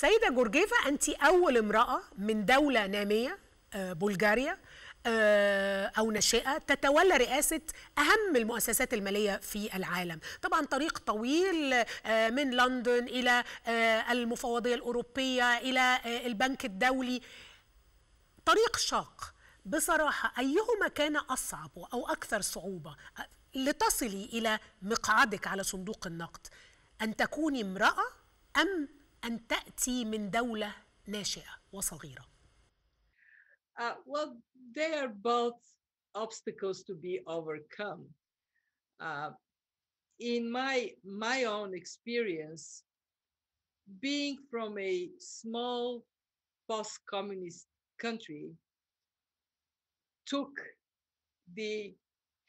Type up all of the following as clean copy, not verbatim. سيدة جورجيفا أنت أول امرأة من دولة نامية بلغاريا أو ناشئة تتولى رئاسة أهم المؤسسات المالية في العالم. طبعا طريق طويل من لندن إلى المفوضية الأوروبية إلى البنك الدولي، طريق شاق. بصراحة أيهما كان أصعب أو أكثر صعوبة لتصلي إلى مقعدك على صندوق النقد، أن تكوني امرأة أم أن تأتي من دولة ناشئة وصغيرة؟ Well, they are both obstacles to be overcome. In my own experience, being from a small post-communist country took the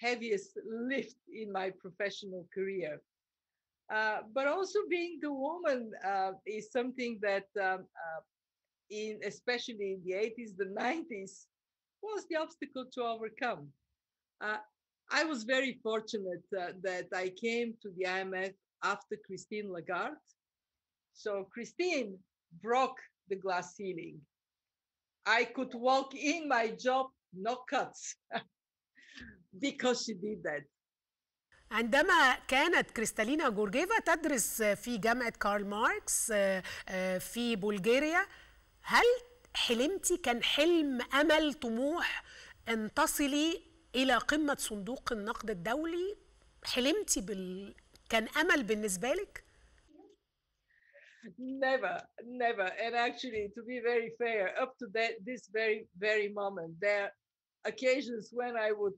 heaviest lift in my professional career. But also being the woman is something that especially in the 80s, the 90s, was the obstacle to overcome. I was very fortunate that I came to the IMF after Christine Lagarde. So Christine broke the glass ceiling. I could walk in my job, no cuts, because she did that. عندما كانت كريستالينا جورجيفا تدرس في جامعة كارل ماركس في بلغاريا، هل حلمتي، كان حلم، أمل، طموح أن تصلي إلى قمة صندوق النقد الدولي؟ حلمتي كان أمل بالنسبة لك؟ Never. And actually, to be very fair, up to this very moment, there are occasions when I would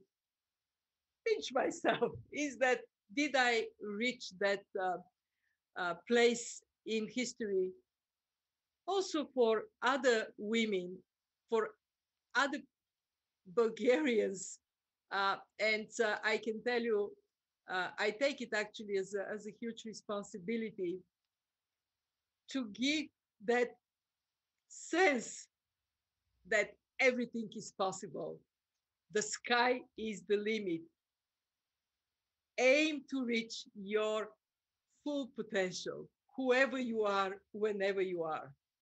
pinch myself. Is that, did I reach that place in history? Also for other women, for other Bulgarians. And I can tell you, I take it actually as a huge responsibility to give that sense that everything is possible. The sky is the limit. Aim to reach your full potential, whoever you are, whenever you are.